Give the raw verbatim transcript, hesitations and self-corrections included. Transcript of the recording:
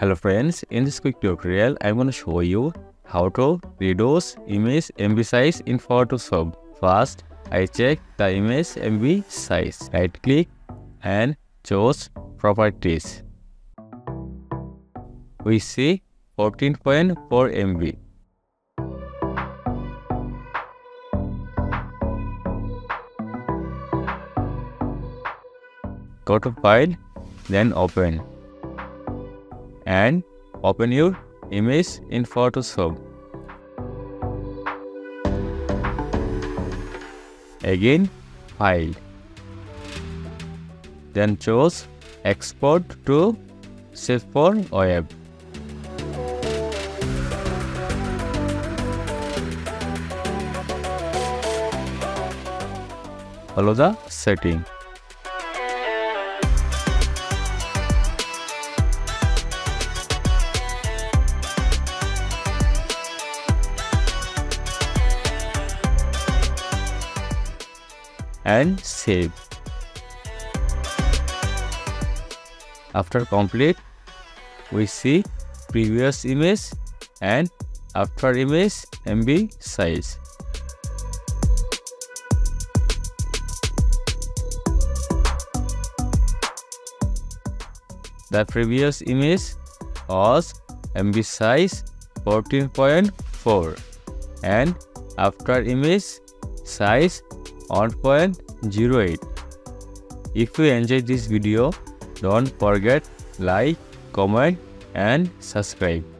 Hello friends, in this quick tutorial, I'm going to show you how to reduce image M B size in Photoshop. First, I check the image M B size. Right click and choose properties. We see fourteen point four M B. Go to file, then open. And open your image in Photoshop. Again, file. Then choose export to save for web. Follow the setting. And save. After complete, we see previous image and after image M B size. The previous image was M B size fourteen point four and after image size one point zero eight. If you enjoyed this video, don't forget like, comment and subscribe.